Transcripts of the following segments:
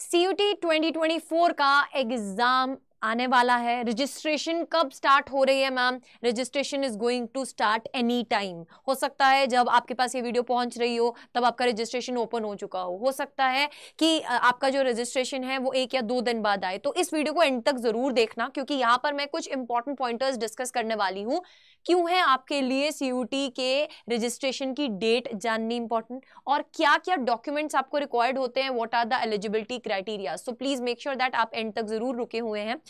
CUET 2024 का exam आने वाला है। रजिस्ट्रेशन कब स्टार्ट हो रही है ma'am? Registration is going to start any time. हो सकता है जब आपके पास ये वीडियो पहुंच रही हो तब आपका रजिस्ट्रेशन ओपन हो चुका हो सकता है कि आपका जो रजिस्ट्रेशन है वो 1 या 2 दिन बाद आए। तो इस वीडियो को एंड तक जरूर देखना क्योंकि यहाँ पर मैं कुछ इंपॉर्टेंट पॉइंटर्स डिस्कस करने वाली हूँ। क्यों है आपके लिए CUET के रजिस्ट्रेशन की डेट जाननी इंपॉर्टेंट और क्या क्या डॉक्यूमेंट्स आपको रिक्वायर्ड होते हैं, what are the eligibility criteria. So please make sure that आप एंड तक जरूर रुके हुए हैं।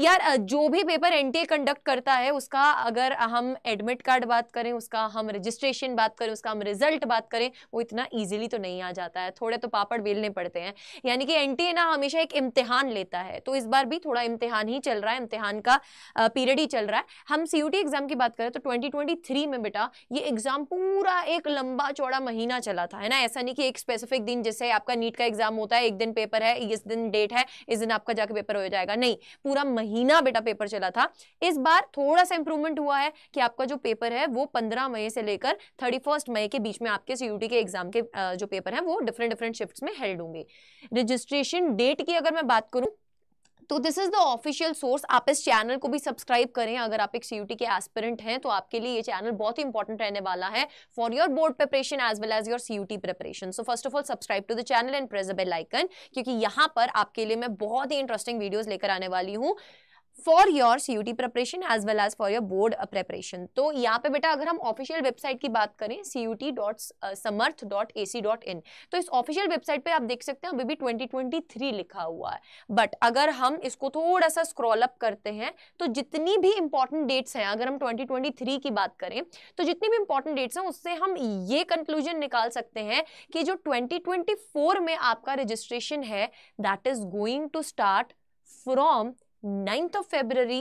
यार जो भी पेपर NTA कंडक्ट करता है उसका अगर हम एडमिट कार्ड बात करें, उसका हम रजिस्ट्रेशन बात करें, उसका हम रिजल्ट बात करें, वो इतना इजीली तो नहीं आ जाता है, थोड़े तो पापड़ बेलने पड़ते हैं। यानी कि NTA ना हमेशा एक इम्तिहान लेता है, तो इस बार भी थोड़ा इम्तिहान ही चल रहा है, इम्तिहान का पीरियड ही चल रहा है। हम CUET एग्जाम की बात करें तो 2023 में बेटा ये एग्जाम पूरा एक लंबा चौड़ा महीना चला था, है ना। ऐसा नहीं कि एक स्पेसिफिक दिन, जैसे आपका नीट का एग्जाम होता है एक दिन पेपर है, इस दिन डेट है, इस दिन आपका जाके पेपर हो जाएगा, नहीं, पूरा महीना बेटा पेपर चला था। इस बार थोड़ा सा इंप्रूवमेंट हुआ है कि आपका जो पेपर है वो 15 मई से लेकर 31 मई के बीच में आपके CUET के एग्जाम के जो पेपर है वो डिफरेंट डिफरेंट शिफ्ट्स में हेल्ड होंगे। रजिस्ट्रेशन डेट की अगर मैं बात करूं तो this is the official source. आप इस चैनल को भी सब्सक्राइब करें अगर आप एक CUET के एस्पिरेंट हैं, तो आपके लिए ये चैनल बहुत ही इंपॉर्टेंट रहने वाला है for your board preparation as well as your CUET preparation. So first of all subscribe to the channel and press the bell icon क्योंकि यहाँ पर आपके लिए मैं बहुत ही इंटरेस्टिंग वीडियोज लेकर आने वाली हूँ for your CUET preparation as well as for your board preparation. तो यहाँ पे बेटा अगर हम ऑफिशियल वेबसाइट की बात करें CUET.samarth.ac.in, तो इस ऑफिशियल वेबसाइट पे आप देख सकते हैं अभी भी 2023 लिखा हुआ है, बट अगर हम इसको थोड़ा सा स्क्रॉल अप करते हैं तो जितनी भी इंपॉर्टेंट डेट्स हैं, अगर हम 2023 की बात करें तो जितनी भी इंपॉर्टेंट डेट्स हैं उससे हम ये कंक्लूजन निकाल सकते हैं कि जो 2024 में आपका रजिस्ट्रेशन है that is going to start from 9th of February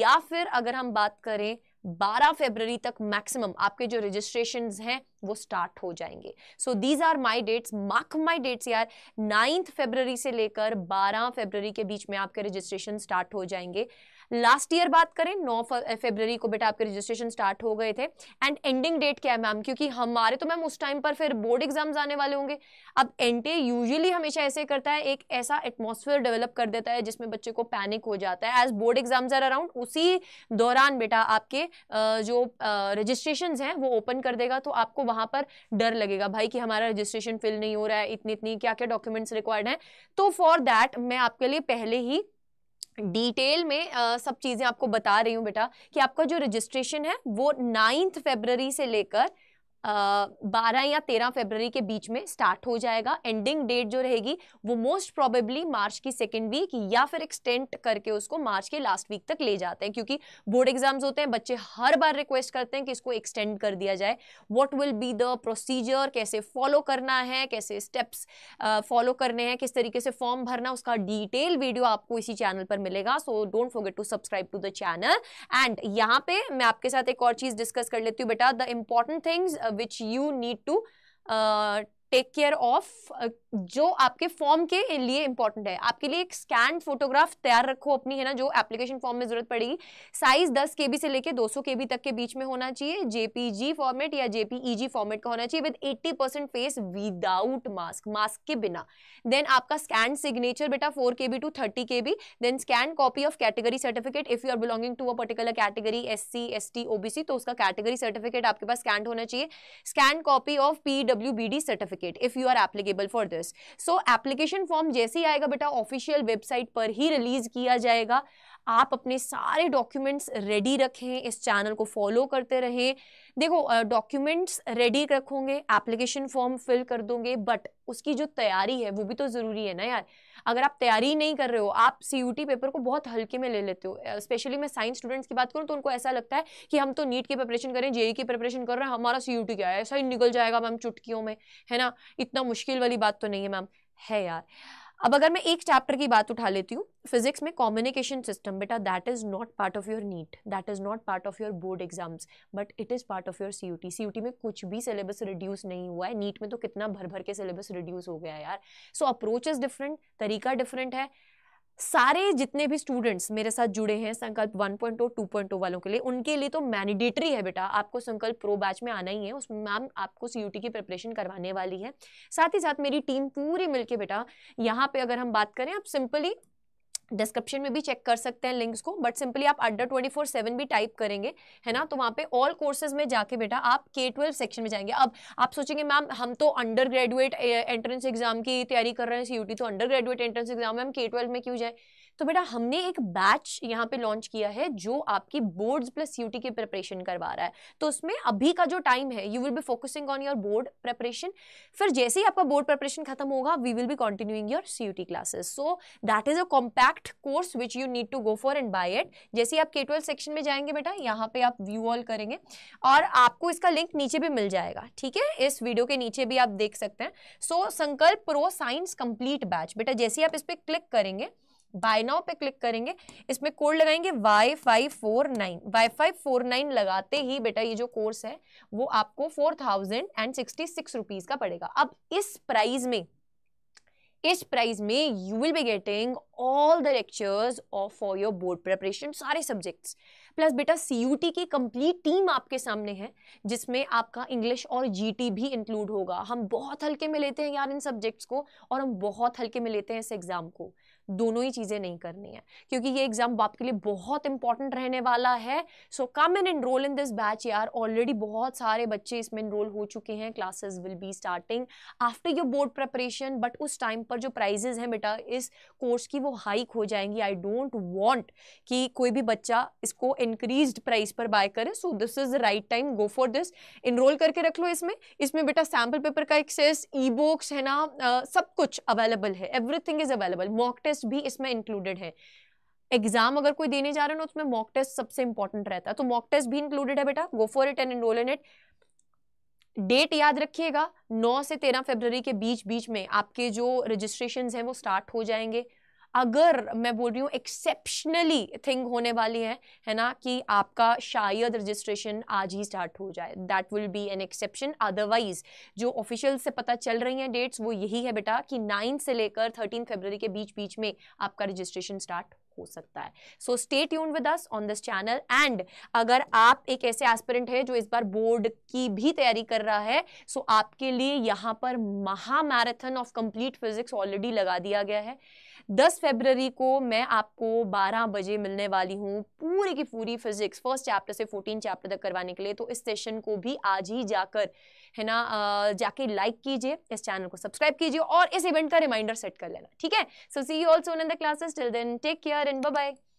या फिर अगर हम बात करें 12 फरवरी तक मैक्सिमम आपके जो रजिस्ट्रेशंस हैं वो स्टार्ट हो जाएंगे। So these are my dates, mark my dates यार। 9th फरवरी से लेकर 12 फरवरी के बीच में आपके रजिस्ट्रेशन स्टार्ट हो जाएंगे। लास्ट ईयर बात करें 9 फरवरी को बेटा आपके रजिस्ट्रेशन स्टार्ट हो गए थे। एंड एंडिंग डेट क्या है मैम? क्योंकि हमारे तो मैम उस टाइम पर फिर बोर्ड एग्जाम्स आने वाले होंगे। अब NTA यूजुअली हमेशा ऐसे करता है, एक ऐसा एटमोसफेयर डेवलप कर देता है जिसमें बच्चे को पैनिक हो जाता है as board exams are around. उसी दौरान बेटा आपके जो रजिस्ट्रेशन हैं वो ओपन कर देगा, तो आपको वहाँ पर डर लगेगा भाई कि हमारा रजिस्ट्रेशन फिल नहीं हो रहा है, इतनी क्या क्या डॉक्यूमेंट्स रिक्वायर्ड हैं। तो फॉर दैट मैं आपके लिए पहले ही डिटेल में सब चीज़ें आपको बता रही हूँ बेटा कि आपका जो रजिस्ट्रेशन है वो 9th फरवरी से लेकर 12 या 13 फरवरी के बीच में स्टार्ट हो जाएगा। एंडिंग डेट जो रहेगी वो मोस्ट प्रोबेबली मार्च की 2nd वीक या फिर एक्सटेंड करके उसको मार्च के लास्ट वीक तक ले जाते हैं, क्योंकि बोर्ड एग्जाम्स होते हैं, बच्चे हर बार रिक्वेस्ट करते हैं कि इसको एक्सटेंड कर दिया जाए। What will be the procedure, कैसे फॉलो करना है, कैसे स्टेप्स फॉलो करने हैं, किस तरीके से फॉर्म भरना, उसका डिटेल वीडियो आपको इसी चैनल पर मिलेगा। So don't forget to subscribe to the channel. And यहाँ पे मैं आपके साथ एक और चीज़ डिस्कस कर लेती हूँ बेटा, the important things which you need to take care of. जो आपके फॉर्म के लिए इंपॉर्टेंट है, आपके लिए एक स्कैन फोटोग्राफ तैयार रखो अपनी, है ना, जो एप्लीकेशन फॉर्म में जरूरत पड़ेगी। साइज 10 KB से लेके 200 KB तक के बीच में होना चाहिए। JPG फॉर्मेट या JPEG फॉर्मेट का होना चाहिए with 80% face without mask, mask के बिना। देन आपका स्कैन सिग्नेचर बेटा 4 KB to 30 KB। Then scan copy of category certificate if you are belonging to a particular category SC ST OBC, तो उसका कैटेगरी सर्टिफिकेट आपके पास स्कैन होना चाहिए। Scan copy of PWBD certificate if you are applicable for this। So application form जैसे ही आएगा बेटा official website पर ही रिलीज किया जाएगा। आप अपने सारे डॉक्यूमेंट्स रेडी रखें, इस चैनल को फॉलो करते रहें। देखो डॉक्यूमेंट्स रेडी रखोगे, एप्लीकेशन फॉर्म फिल कर दोगे, बट उसकी जो तैयारी है वो भी तो ज़रूरी है ना यार। अगर आप तैयारी नहीं कर रहे हो, आप CUET पेपर को बहुत हल्के में ले लेते हो। स्पेशली मैं साइंस स्टूडेंट्स की बात करूँ तो उनको ऐसा लगता है कि हम तो नीट की प्रिपरेशन करें, JEE की प्रिपरेशन कर रहे हैं, हमारा CUET क्या है, ऐसा ही निकल जाएगा मैम चुटकियों में, है ना, इतना मुश्किल वाली बात तो नहीं है मैम। है यार। अब अगर मैं एक चैप्टर की बात उठा लेती हूँ, फिजिक्स में कम्युनिकेशन सिस्टम, बेटा that is not part of your NEET, that is not part of your board exams, but it is part of your CUET। CUET में कुछ भी सिलेबस रिड्यूस नहीं हुआ है, नीट में तो कितना भर भर के सिलेबस रिड्यूस हो गया है यार। सो अप्रोच इज़ डिफरेंट, तरीका डिफरेंट है। सारे जितने भी स्टूडेंट्स मेरे साथ जुड़े हैं संकल्प 1.0 2.0 वालों के लिए, उनके लिए तो मैंडेटरी है बेटा, आपको संकल्प प्रो बैच में आना ही है। उसमें मैम आपको CUET की प्रिपरेशन करवाने वाली है, साथ ही साथ मेरी टीम पूरी मिलके बेटा। यहाँ पे अगर हम बात करें, आप सिंपली डिस्क्रिप्शन में भी चेक कर सकते हैं लिंक्स को, बट सिंपली आप अड्डा 24/7 भी टाइप करेंगे है ना, तो वहाँ पे ऑल कोर्सेज में जाके बेटा आप K-12 सेक्शन में जाएंगे। अब आप सोचेंगे मैम हम तो अंडर ग्रेजुएट एंट्रेंस एग्जाम की तैयारी कर रहे हैं, CUET तो अंडर ग्रेजुएट एंट्रेंस एग्जाम है, हम K-12 में क्यों जाए? तो बेटा हमने एक बैच यहाँ पे लॉन्च किया है जो आपकी बोर्ड्स प्लस CUET की प्रिपरेशन करवा रहा है। तो उसमें अभी का जो टाइम है you will be focusing on your board preparation, फिर जैसे ही आपका बोर्ड प्रिपरेशन खत्म होगा we will be continuing your CUET classes. So that is a compact course which you need to go for and buy it. जैसे ही आप K-12 section में जाएंगे बेटा, यहाँ पे आप व्यू ऑल करेंगे और आपको इसका लिंक नीचे भी मिल जाएगा, ठीक है, इस वीडियो के नीचे भी आप देख सकते हैं। सो संकल्प प्रो साइंस कंप्लीट बैच बेटा, जैसे ही आप इस पर क्लिक करेंगे, बाय नाउ पे क्लिक करेंगे, इसमें कोड लगाएंगे Y549 लगाते ही बेटा ये जो कोर्स है वो आपको 4066 रुपीज का पड़ेगा। अब इस प्राइस में you will be getting all the lectures of for your board preparation, सारे सब्जेक्ट्स, प्लस बेटा CUET की कंप्लीट टीम आपके सामने है जिसमें आपका इंग्लिश और GT भी इंक्लूड होगा। हम बहुत हल्के में लेते हैं यार इन सब्जेक्ट्स को, और हम बहुत हल्के में लेते हैं इस एग्जाम को, दोनों ही चीज़ें नहीं करनी है, क्योंकि ये एग्जाम आपके लिए बहुत इंपॉर्टेंट रहने वाला है। So come and enrol in this batch यार, ऑलरेडी बहुत सारे बच्चे इसमें एनरोल हो चुके हैं। Classes will be starting after your board preparation, but उस टाइम पर जो प्राइजेज हैं बेटा इस कोर्स की वो हाइक हो जाएंगी। आई डोंट वॉन्ट कि कोई भी बच्चा इसको इंक्रीज्ड प्राइस पर बाय करे, so this is the right time, go for this, enrol करके रख लो। इसमें बेटा सैम्पल पेपर का एक्सेस, e-books है ना, सब कुछ अवेलेबल है, everything is available, mock test भी इसमें इंक्लूडेड है। एग्जाम अगर कोई देने जा रहे हो तो उसमें मॉक टेस्ट सबसे इंपॉर्टेंट रहता है, तो मॉक टेस्ट भी इंक्लूडेड है बेटा, go for it and enrol in it. Date याद रखिएगा, 9 से 13 फरवरी के बीच में आपके जो रजिस्ट्रेशंस हैं वो स्टार्ट हो जाएंगे। अगर मैं बोल रही हूँ एक्सेप्शनली थिंग होने वाली है ना, कि आपका शायद रजिस्ट्रेशन आज ही स्टार्ट हो जाए, that will be an exception. Otherwise जो ऑफिशियल से पता चल रही हैं डेट्स वो यही है बेटा कि 9 से लेकर 13 फरवरी के बीच में आपका रजिस्ट्रेशन स्टार्ट हो सकता है। So stay tuned with us on this channel, and अगर आप एक ऐसे एस्पिरेंट है जो इस बार बोर्ड की भी तैयारी कर रहा है, सो आपके लिए यहाँ पर महामैराथन ऑफ कंप्लीट फिजिक्स ऑलरेडी लगा दिया गया है। 10 फरवरी को मैं आपको 12 बजे मिलने वाली हूँ पूरी की पूरी फिजिक्स फर्स्ट चैप्टर से 14 चैप्टर तक करवाने के लिए। तो इस सेशन को भी आज ही जाकर है ना जाके लाइक कीजिए, इस चैनल को सब्सक्राइब कीजिए और इस इवेंट का रिमाइंडर सेट कर लेना, ठीक है। So see you all soon in the classes, till then take care and bye bye.